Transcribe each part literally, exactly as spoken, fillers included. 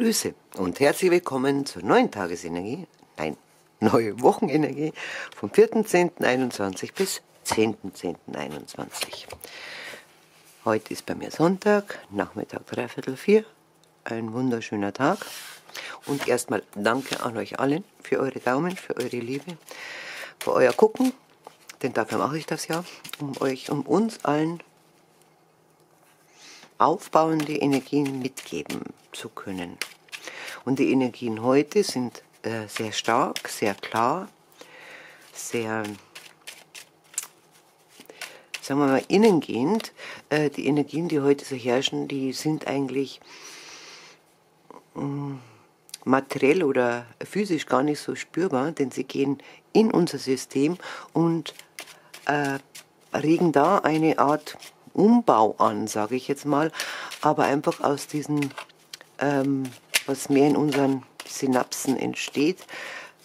Grüße und herzlich willkommen zur neuen Tagesenergie, nein, neue Wochenenergie vom vierten zehnten einundzwanzig bis zehnten zehnten einundzwanzig. Heute ist bei mir Sonntag, Nachmittag dreiviertel vier, ein wunderschöner Tag. Und erstmal danke an euch allen für eure Daumen, für eure Liebe, für euer Gucken, denn dafür mache ich das ja, um euch, um uns allen aufbauende Energien mitgeben zu können. Und die Energien heute sind äh, sehr stark, sehr klar, sehr, sagen wir mal, innengehend. Äh, die Energien, die heute so herrschen, die sind eigentlich mh, materiell oder physisch gar nicht so spürbar, denn sie gehen in unser System und äh, regen da eine Art Umbau an, sage ich jetzt mal, aber einfach aus diesem, ähm, was mehr in unseren Synapsen entsteht,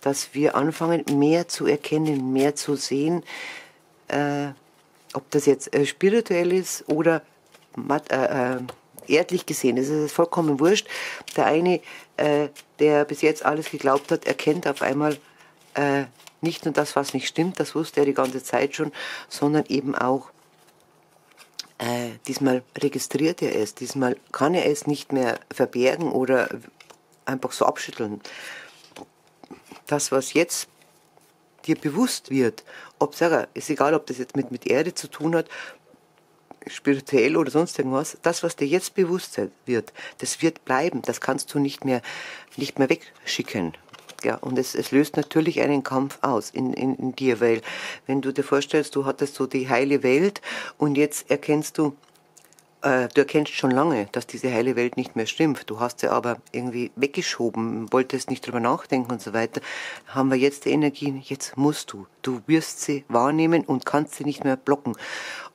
dass wir anfangen, mehr zu erkennen, mehr zu sehen, äh, ob das jetzt äh, spirituell ist oder äh, äh, erdlich gesehen, das ist vollkommen wurscht. Der eine, äh, der bis jetzt alles geglaubt hat, erkennt auf einmal äh, nicht nur das, was nicht stimmt, das wusste er die ganze Zeit schon, sondern eben auch, Äh, diesmal registriert er es, diesmal kann er es nicht mehr verbergen oder einfach so abschütteln. Das, was jetzt dir bewusst wird, ob, sag er, ist egal, ob das jetzt mit, mit Erde zu tun hat, spirituell oder sonst irgendwas, das, was dir jetzt bewusst wird, das wird bleiben, das kannst du nicht mehr, nicht mehr wegschicken. Ja, und es, es löst natürlich einen Kampf aus in, in, in dir, weil wenn du dir vorstellst, du hattest so die heile Welt und jetzt erkennst du, äh, du erkennst schon lange, dass diese heile Welt nicht mehr stimmt, du hast sie aber irgendwie weggeschoben, wolltest nicht drüber nachdenken und so weiter, haben wir jetzt die Energien, jetzt musst du, du wirst sie wahrnehmen und kannst sie nicht mehr blocken.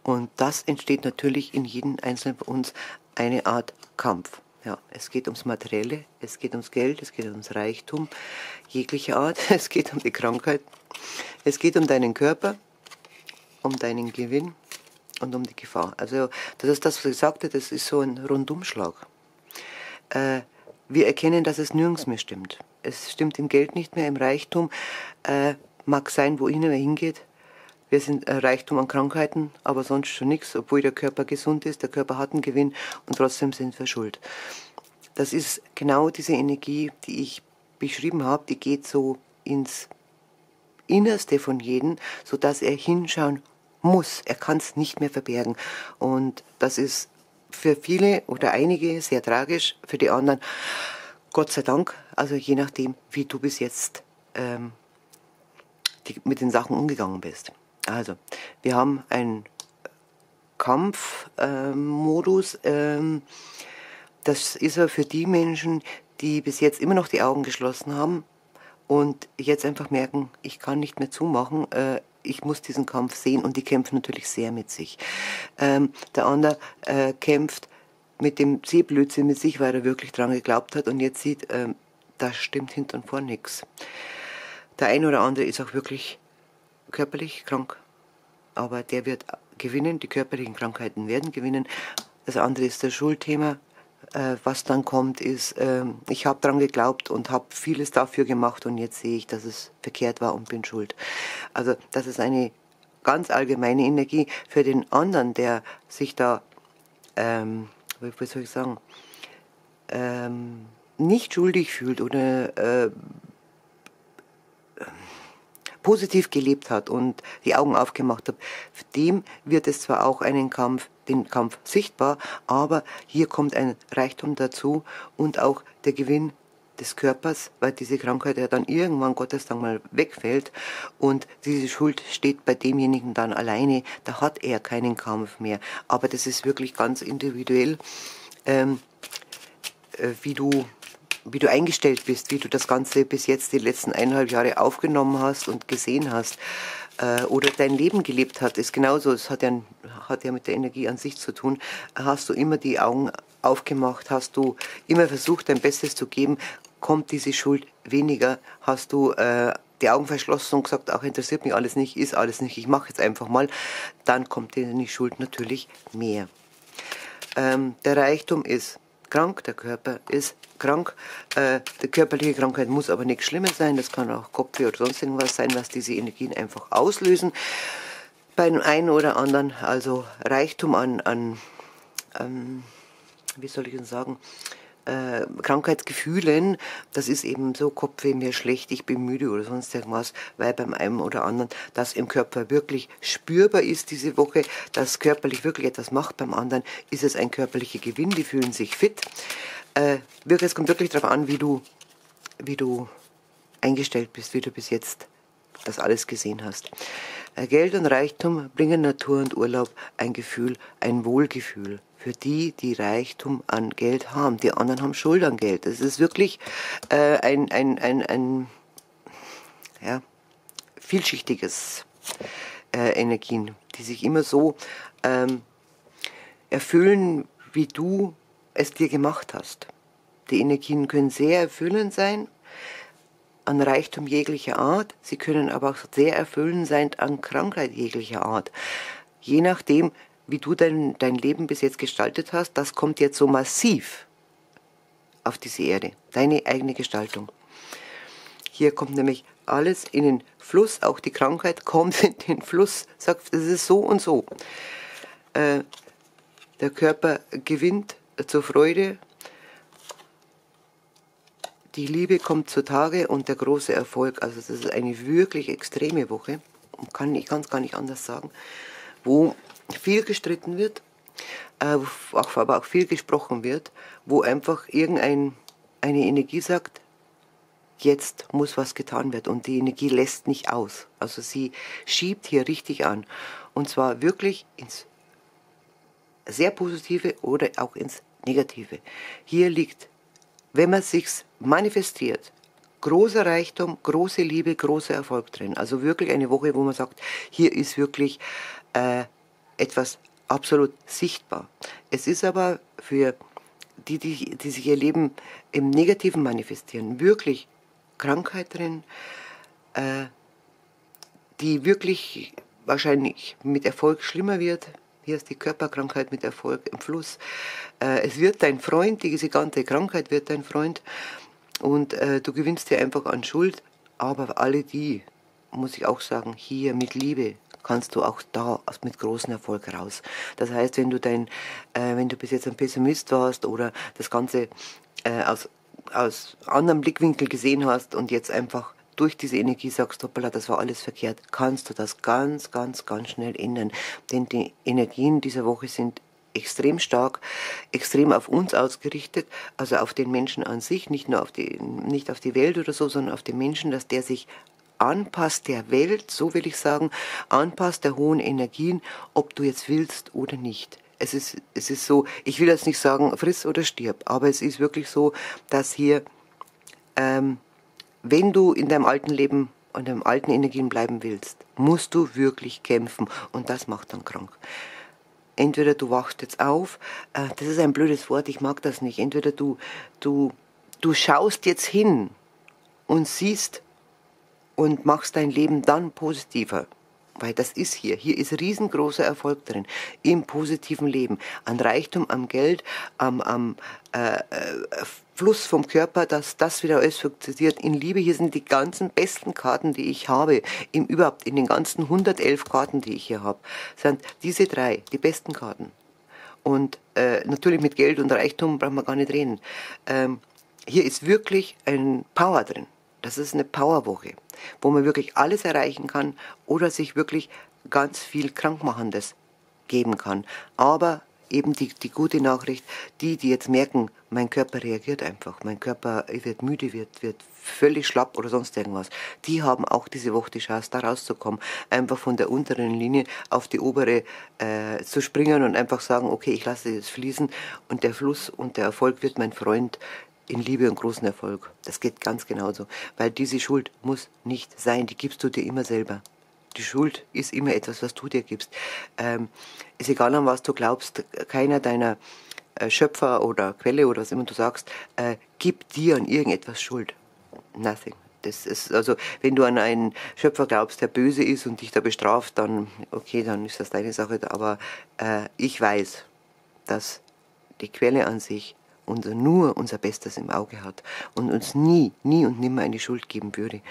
Und das entsteht natürlich in jedem Einzelnen von uns eine Art Kampf. Ja, es geht ums Materielle, es geht ums Geld, es geht ums Reichtum jeglicher Art, es geht um die Krankheit, es geht um deinen Körper, um deinen Gewinn und um die Gefahr. Also das ist das, was ich sagte, das ist so ein Rundumschlag. Äh, wir erkennen, dass es nirgends mehr stimmt. Es stimmt im Geld nicht mehr, im Reichtum, äh, mag sein, wohin er hingeht. Wir sind Reichtum an Krankheiten, aber sonst schon nichts, obwohl der Körper gesund ist, der Körper hat einen Gewinn und trotzdem sind wir schuld. Das ist genau diese Energie, die ich beschrieben habe, die geht so ins Innerste von jedem, sodass er hinschauen muss, er kann es nicht mehr verbergen. Und das ist für viele oder einige sehr tragisch, für die anderen Gott sei Dank, also je nachdem, wie du bis jetzt ähm, die, mit den Sachen umgegangen bist. Also, wir haben einen Kampfmodus, äh, ähm, das ist ja für die Menschen, die bis jetzt immer noch die Augen geschlossen haben und jetzt einfach merken, ich kann nicht mehr zumachen, äh, ich muss diesen Kampf sehen und die kämpfen natürlich sehr mit sich. Ähm, der andere äh, kämpft mit dem Sehblödsinn mit sich, weil er wirklich dran geglaubt hat und jetzt sieht, äh, das stimmt hinten und vor nichts. Der eine oder andere ist auch wirklich körperlich krank, aber der wird gewinnen, die körperlichen Krankheiten werden gewinnen. Das andere ist das Schuldthema, äh, was dann kommt ist, äh, ich habe dran geglaubt und habe vieles dafür gemacht und jetzt sehe ich, dass es verkehrt war und bin schuld. Also das ist eine ganz allgemeine Energie für den anderen, der sich da, ähm, wie soll ich sagen, ähm, nicht schuldig fühlt oder äh, positiv gelebt hat und die Augen aufgemacht hat, dem wird es zwar auch einen Kampf, den Kampf sichtbar, aber hier kommt ein Reichtum dazu und auch der Gewinn des Körpers, weil diese Krankheit ja dann irgendwann, Gottes Dank, mal wegfällt und diese Schuld steht bei demjenigen dann alleine, da hat er keinen Kampf mehr. Aber das ist wirklich ganz individuell, ähm, äh, wie du... wie du eingestellt bist, wie du das Ganze bis jetzt die letzten eineinhalb Jahre aufgenommen hast und gesehen hast äh, oder dein Leben gelebt hat, ist genauso, es hat ja, hat ja mit der Energie an sich zu tun, hast du immer die Augen aufgemacht, hast du immer versucht, dein Bestes zu geben, kommt diese Schuld weniger, hast du äh, die Augen verschlossen und gesagt, ach, interessiert mich alles nicht, ist alles nicht, ich mache jetzt einfach mal, dann kommt dir die Schuld natürlich mehr. Ähm, der Reichtum ist krank, der Körper ist krank. Äh, die körperliche Krankheit muss aber nichts Schlimmes sein, das kann auch Kopfweh oder sonst irgendwas sein, was diese Energien einfach auslösen. Bei dem einen oder anderen, also Reichtum an, an ähm, wie soll ich denn sagen, Äh, Krankheitsgefühlen, das ist eben so, Kopfweh, mir schlecht, ich bin müde oder sonst irgendwas, weil beim einen oder anderen das im Körper wirklich spürbar ist diese Woche, dass körperlich wirklich etwas macht, beim anderen ist es ein körperlicher Gewinn, die fühlen sich fit. Äh, wirklich, es kommt wirklich darauf an, wie du, wie du eingestellt bist, wie du bis jetzt das alles gesehen hast. Äh, Geld und Reichtum bringen Natur und Urlaub ein Gefühl, ein Wohlgefühl. Für die, die Reichtum an Geld haben. Die anderen haben Schuld an Geld. Das ist wirklich äh, ein, ein, ein, ein ja, vielschichtiges äh, Energien, die sich immer so ähm, erfüllen, wie du es dir gemacht hast. Die Energien können sehr erfüllend sein an Reichtum jeglicher Art. Sie können aber auch sehr erfüllend sein an Krankheit jeglicher Art. Je nachdem, wie du dein, dein Leben bis jetzt gestaltet hast, das kommt jetzt so massiv auf diese Erde. Deine eigene Gestaltung. Hier kommt nämlich alles in den Fluss, auch die Krankheit kommt in den Fluss, sagt, es ist so und so. Äh, der Körper gewinnt zur Freude, die Liebe kommt zutage und der große Erfolg. Also das ist eine wirklich extreme Woche, kann, ich kann es gar nicht anders sagen, wo viel gestritten wird, aber auch viel gesprochen wird, wo einfach irgendeine Energie sagt, jetzt muss was getan werden und die Energie lässt nicht aus. Also sie schiebt hier richtig an und zwar wirklich ins sehr Positive oder auch ins Negative. Hier liegt, wenn man sich's manifestiert, großer Reichtum, große Liebe, großer Erfolg drin. Also wirklich eine Woche, wo man sagt, hier ist wirklich äh, etwas absolut sichtbar. Es ist aber für die, die, die sich ihr Leben im Negativen manifestieren, wirklich Krankheit drin, äh, die wirklich wahrscheinlich mit Erfolg schlimmer wird. Hier ist die Körperkrankheit mit Erfolg im Fluss. Äh, es wird dein Freund, diese ganze Krankheit wird dein Freund und äh, du gewinnst dir einfach an Schuld, aber alle die, muss ich auch sagen, hier mit Liebe kannst du auch da mit großem Erfolg raus. Das heißt, wenn du dein, äh, wenn du bis jetzt ein Pessimist warst oder das Ganze äh, aus, aus anderem Blickwinkel gesehen hast und jetzt einfach durch diese Energie sagst, hoppala, das war alles verkehrt, kannst du das ganz, ganz, ganz schnell ändern. Denn die Energien dieser Woche sind extrem stark, extrem auf uns ausgerichtet, also auf den Menschen an sich, nicht nur auf die, nicht auf die Welt oder so, sondern auf den Menschen, dass der sich anpasst der Welt, so will ich sagen, anpasst der hohen Energien, ob du jetzt willst oder nicht. Es ist, es ist so, ich will jetzt nicht sagen, friss oder stirb, aber es ist wirklich so, dass hier, ähm, wenn du in deinem alten Leben, in deinen alten Energien bleiben willst, musst du wirklich kämpfen und das macht dann krank. Entweder du wachst jetzt auf, äh, das ist ein blödes Wort, ich mag das nicht, entweder du, du, du schaust jetzt hin und siehst, und machst dein Leben dann positiver, weil das ist hier. Hier ist riesengroßer Erfolg drin, im positiven Leben, an Reichtum, am Geld, am, am äh, äh, Fluss vom Körper, dass das wieder alles funktioniert. In Liebe, hier sind die ganzen besten Karten, die ich habe, im überhaupt in den ganzen hundertelf Karten, die ich hier habe, sind diese drei die besten Karten. Und äh, natürlich mit Geld und Reichtum braucht man gar nicht reden. Ähm, hier ist wirklich ein Power drin. Das ist eine Powerwoche, wo man wirklich alles erreichen kann oder sich wirklich ganz viel Krankmachendes geben kann. Aber eben die, die gute Nachricht, die, die jetzt merken, mein Körper reagiert einfach, mein Körper wird müde, wird, wird völlig schlapp oder sonst irgendwas, die haben auch diese Woche die Chance, da rauszukommen, einfach von der unteren Linie auf die obere äh, zu springen und einfach sagen, okay, ich lasse es fließen und der Fluss und der Erfolg wird mein Freund in Liebe und großen Erfolg. Das geht ganz genauso. Weil diese Schuld muss nicht sein. Die gibst du dir immer selber. Die Schuld ist immer etwas, was du dir gibst. Ähm, ist egal, an was du glaubst. Keiner deiner äh, Schöpfer oder Quelle oder was immer du sagst, äh, gibt dir an irgendetwas Schuld. Nothing. Das ist, also, wenn du an einen Schöpfer glaubst, der böse ist und dich da bestraft, dann, okay, dann ist das deine Sache. Aber äh, ich weiß, dass die Quelle an sich unser, nur unser Bestes im Auge hat und uns nie, nie und nimmer eine Schuld geben würde,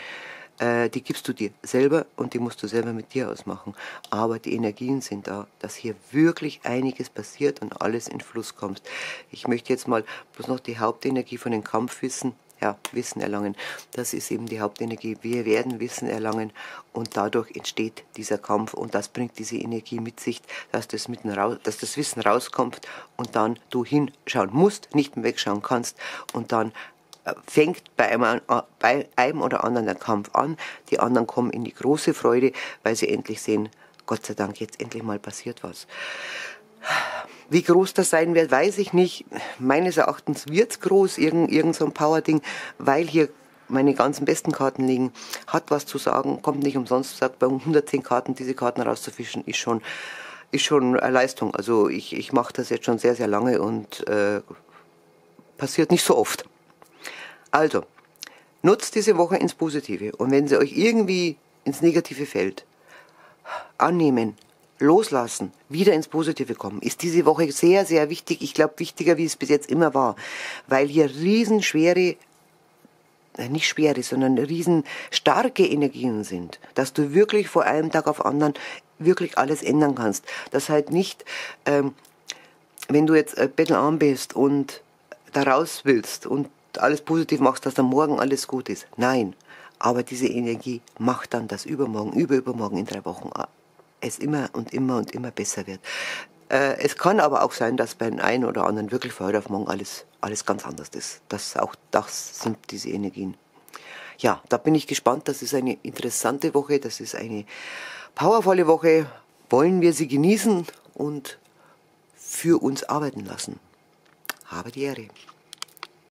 äh, die gibst du dir selber und die musst du selber mit dir ausmachen. Aber die Energien sind da, dass hier wirklich einiges passiert und alles in Fluss kommt. Ich möchte jetzt mal bloß noch die Hauptenergie von den Kampfwissen, ja, Wissen erlangen. Das ist eben die Hauptenergie. Wir werden Wissen erlangen und dadurch entsteht dieser Kampf und das bringt diese Energie mit sich, dass das, mit raus, dass das Wissen rauskommt und dann du hinschauen musst, nicht mehr wegschauen kannst und dann fängt bei einem, bei einem oder anderen der Kampf an. Die anderen kommen in die große Freude, weil sie endlich sehen, Gott sei Dank, jetzt endlich mal passiert was. Wie groß das sein wird, weiß ich nicht. Meines Erachtens wird es groß, irgend, irgend so ein Power-Ding, weil hier meine ganzen besten Karten liegen. Hat was zu sagen, kommt nicht umsonst, sagt, bei hundertzehn Karten diese Karten rauszufischen, ist schon, ist schon eine Leistung. Also ich, ich mache das jetzt schon sehr, sehr lange und äh, passiert nicht so oft. Also, nutzt diese Woche ins Positive und wenn sie euch irgendwie ins Negative fällt, annehmen, loslassen, wieder ins Positive kommen, ist diese Woche sehr, sehr wichtig. Ich glaube, wichtiger, wie es bis jetzt immer war, weil hier riesenschwere, nicht schwere, sondern riesenstarke Energien sind, dass du wirklich vor einem Tag auf anderen wirklich alles ändern kannst. Das halt nicht, ähm, wenn du jetzt bettelarm bist und da raus willst und alles positiv machst, dass dann morgen alles gut ist. Nein, aber diese Energie macht dann, dass übermorgen, überübermorgen in drei Wochen es immer und immer und immer besser wird. Äh, es kann aber auch sein, dass bei den einen oder anderen wirklich von heute auf morgen alles, alles ganz anders ist. Das, auch das sind diese Energien. Ja, da bin ich gespannt. Das ist eine interessante Woche, das ist eine powervolle Woche. Wollen wir sie genießen und für uns arbeiten lassen. Habe die Ehre.